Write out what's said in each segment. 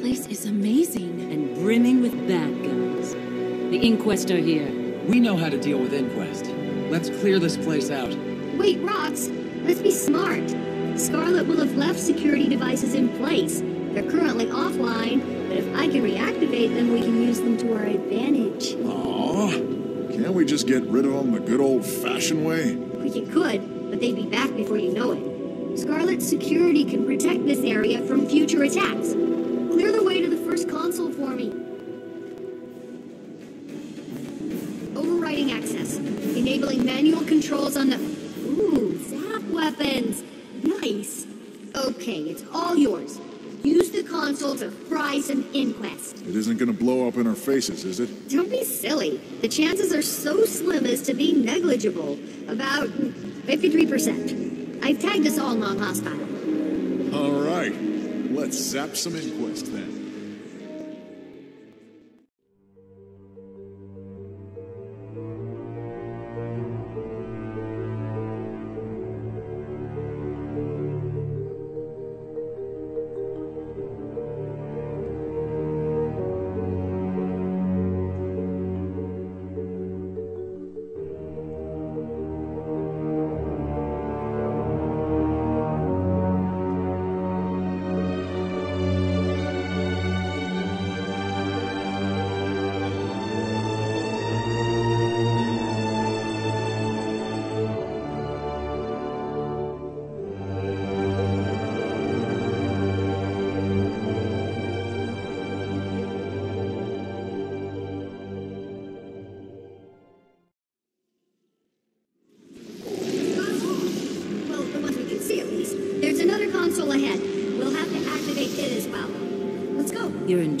place is amazing. And brimming with bad guys. The InQuest are here. We know how to deal with InQuest. Let's clear this place out. Wait, Rox. Let's be smart. Scarlet will have left security devices in place. They're currently offline, but if I can reactivate them, we can use them to our advantage. Aw, can't we just get rid of them the good old-fashioned way? You could, but they'd be back before you know it. Scarlet's security can protect this area from future attacks. Clear the way to the first console for me. Overriding access. Enabling manual controls on the... Ooh, zap weapons. Nice. Okay, it's all yours. Use the console to fry some InQuest. It isn't going to blow up in our faces, is it? Don't be silly. The chances are so slim as to be negligible. About 53%. I've tagged us all non-hostile. All right. Let's zap some InQuest then.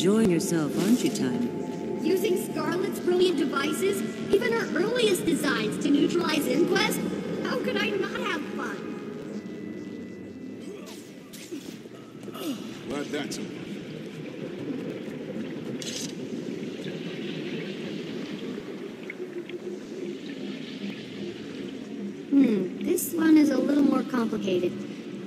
Enjoying yourself, aren't you, Tiny? Using Scarlet's brilliant devices, even her earliest designs to neutralize InQuest? How could I not have fun? Glad that's over. This one is a little more complicated.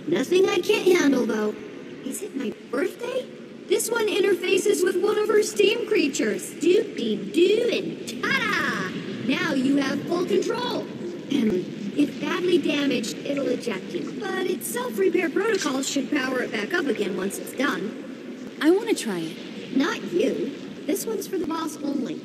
Nothing I can't handle, though. Is it my birthday? This one interfaces with one of her steam creatures. Doop-dee-doo and ta-da! Now you have full control. If badly damaged, it'll eject you. But its self-repair protocol should power it back up again once it's done. I want to try it. Not you. This one's for the boss only.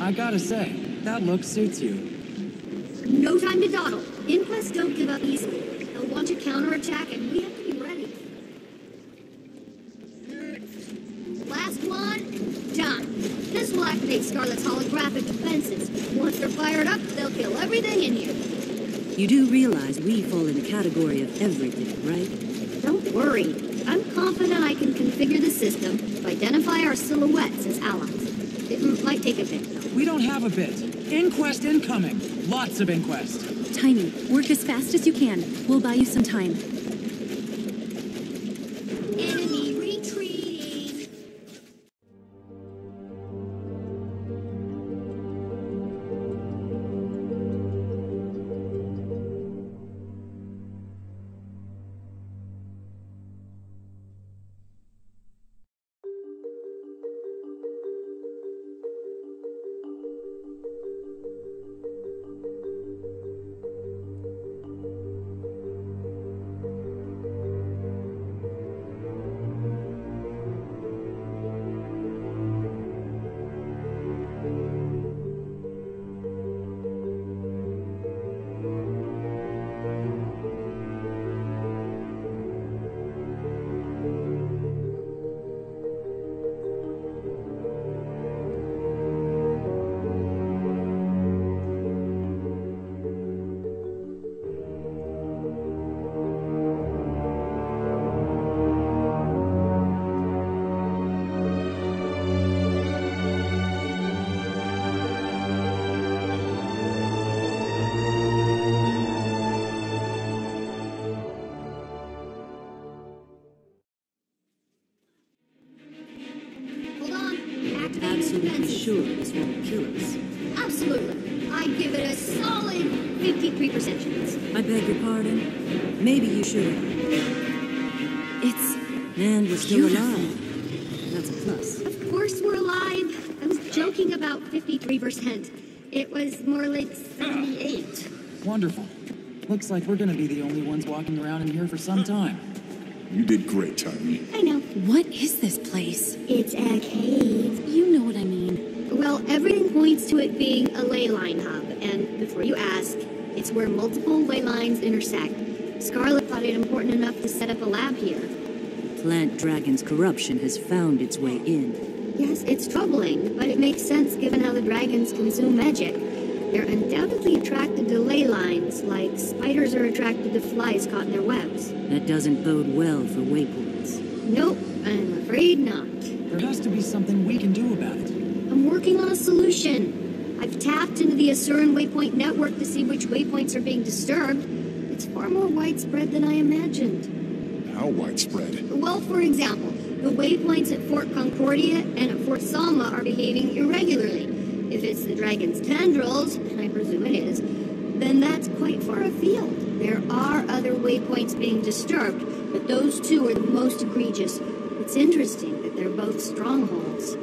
I gotta say, that look suits you. No time to dawdle. InQuest don't give up easily. They'll want to counterattack, and we have to be ready. Last one, done. This will activate Scarlet's holographic defenses. Once they're fired up, they'll kill everything in here. You do realize we fall in the category of everything, right? Don't worry. I'm confident I can configure the system to identify our silhouettes as allies. It might take a bit, though. We don't have a bit. InQuest incoming. Lots of InQuest. Tiny, work as fast as you can. We'll buy you some time. Enemy retreating. sure this won't kill us? Absolutely. I'd give it a solid 53% chance. I beg your pardon? Maybe you should. It's... And we're still alive. That's a plus. Of course we're alive. I was joking about 53%. It was more like 78. Wonderful. Looks like we're gonna be the only ones walking around in here for some time. You did great, Tiny. I know. What is this place? It's a cave. You know what I mean. Well, everything points to it being a ley line hub, and before you ask, it's where multiple ley lines intersect. Scarlet thought it important enough to set up a lab here. Plant Dragon's corruption has found its way in. Yes, it's troubling, but it makes sense given how the dragons consume magic. They're undoubtedly attracted to ley lines, like spiders are attracted to flies caught in their webs. That doesn't bode well for waypoints. Nope, I'm afraid not. There has to be something we can do about it. I'm working on a solution. I've tapped into the Asuran Waypoint Network to see which waypoints are being disturbed. It's far more widespread than I imagined. How widespread? Well, for example, the waypoints at Fort Concordia and at Fort Salma are behaving irregularly. If it's the dragon's tendrils, and I presume it is, then that's quite far afield. There are other waypoints being disturbed, but those two are the most egregious. It's interesting that they're both strongholds.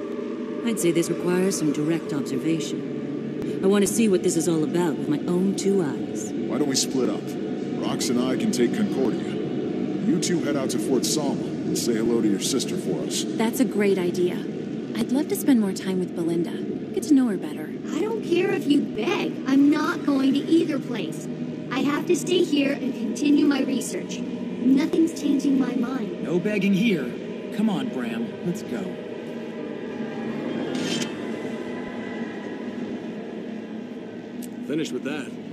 I'd say this requires some direct observation. I want to see what this is all about with my own two eyes. Why don't we split up? Rox and I can take Concordia. You two head out to Fort Salma and say hello to your sister for us. That's a great idea. I'd love to spend more time with Belinda. Get to know her better. I don't care if you beg. I'm not going to either place. I have to stay here and continue my research. Nothing's changing my mind. No begging here. Come on, Bram. Let's go. Finished with that.